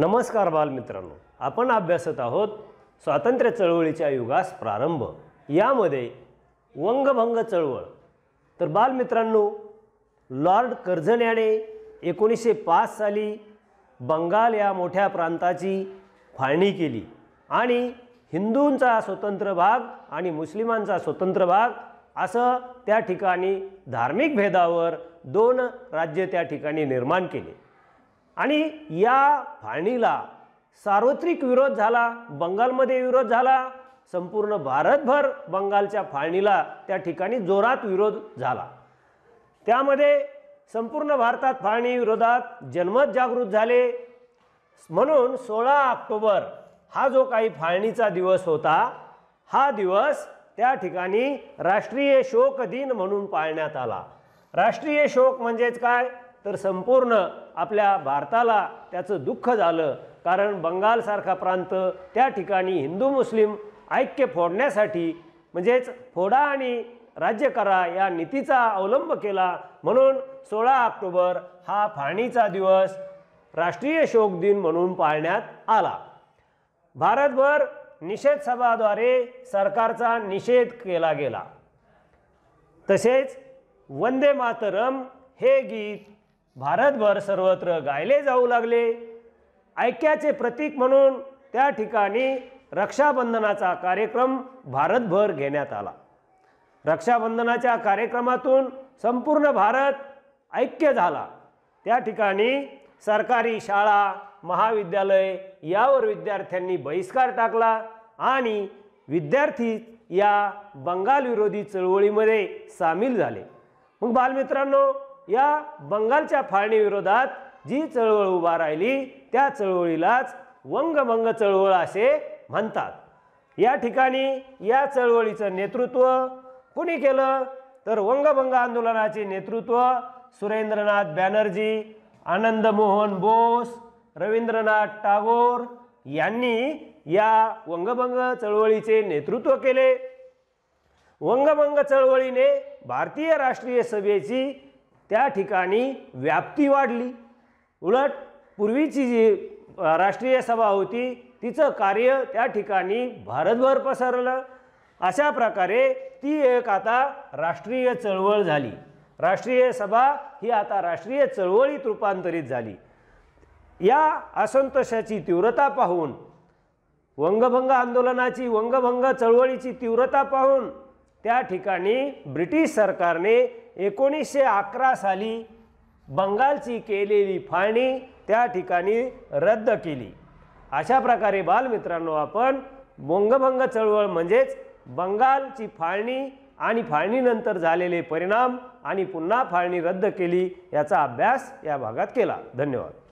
नमस्कार बालमित्रांनो, आपण अभ्यासत आहोत स्वातंत्र्य चळवळीच्या युगास प्रारंभ, यामध्ये वंगभंग चळवळ। तर बालमित्रांनो, लॉर्ड कर्झन याने 1905 साली बंगाल या मोठ्या प्रांताची फाळणी केली आणि हिंदूंचा स्वतंत्र भाग आणि मुस्लिमांचा स्वतंत्र भाग असं त्या ठिकाणी धार्मिक भेदावर दोन राज्य त्या ठिकाणी निर्माण केले आणि या फाळणीला सार्वत्रिक विरोध झाला। बंगालमध्ये विरोध झाला, संपूर्ण भारतभर बंगालच्या फाळणीला त्या ठिकाणी जोरात विरोध झाला। त्यामध्ये संपूर्ण भारतात फाळणी विरोधात जनमत जागृत झाले। म्हणून 16 ऑक्टोबर हा जो काही फाळणीचा दिवस होता, हा दिवस त्या ठिकाणी राष्ट्रीय शोक दिन म्हणून पाळण्यात आला। राष्ट्रीय शोक म्हणजे काय, तर संपूर्ण आपल्या भारताला त्याचं दुःख झालं, कारण बंगाल सारखा प्रांत त्या ठिकाणी हिंदू मुस्लिम ऐक्य फोडण्यासाठी म्हणजे फोडा आणि राज्य करा या नीतीचा अवलंब केला। म्हणून 16 ऑक्टोबर हा फाळणीचा दिवस राष्ट्रीय शोक दिन म्हणून पाळण्यात आला। भारतभर निषेध सभाद्वारे सरकारचा निषेध केला गेला। तसेच वंदे मातरम हे गीत भारतभर सर्वत्र गायले जाऊ लागले। ऐक्याचे प्रतीक म्हणून त्या ठिकाणी रक्षाबंधनाचा कार्यक्रम भारतभर घेण्यात आला। रक्षाबंधनाच्या कार्यक्रमातून संपूर्ण भारत ऐक्य झाला। त्या ठिकाणी सरकारी शाळा महाविद्यालय यावर विद्यार्थ्यांनी बहिष्कार टाकला आणि विद्यार्थी या बंगाल विरोधी चळवळीमध्ये सामील झाले। मग बालमित्रांनो, या बंगालच्या फाळणी विरोधात जी चळवळ उभा राहिली त्या चळवळीलाच वंगभंग चळवळ असे म्हणतात। या ठिकाणी या चळवळीचं नेतृत्व कोणी केलं, तर वंगभंग आंदोलनाचे नेतृत्व सुरेंद्रनाथ बॅनर्जी, आनंदमोहन बोस, रवींद्रनाथ टागोर यांनी या वंगभंग चळवळीचे नेतृत्व केले। वंगभंग चळवळीने भारतीय राष्ट्रीय सभेची त्या ठिकाणी व्याप्ती वाढली। उलट पूर्वीची जी राष्ट्रीय सभा होती तिचं कार्य त्या ठिकाणी भारतभर पसरलं। अशा प्रकारे ती एक आता राष्ट्रीय चळवळ झाली। राष्ट्रीय सभा ही आता राष्ट्रीय चळवळीत रूपांतरित झाली। या असंतोषाची तीव्रता पाहून, वंगभंग आंदोलनाची वंगभंग चळवळीची तीव्रता पाहून त्या ठिकाणी ब्रिटिश सरकारने 1911 साली बंगालची केलेली फाळणी त्या ठिकाणी रद्द केली। अशा प्रकारे बालमित्रांनो, आपण वंगभंग चळवळ म्हणजेच बंगालची फाळणी आणि फाळणीनंतर झालेले परिणाम आणि पुन्हा फाळणी रद्द केली याचा अभ्यास या भागात केला। धन्यवाद।